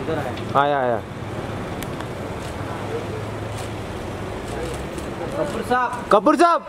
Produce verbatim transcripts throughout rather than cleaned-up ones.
आया आया कपूर साहब कपूर साहब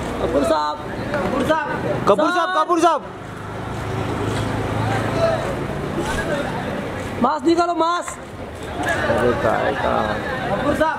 कपूर साहब कपूर साहब कपूर साहब मास्क निकालो मास्क कपूर साहब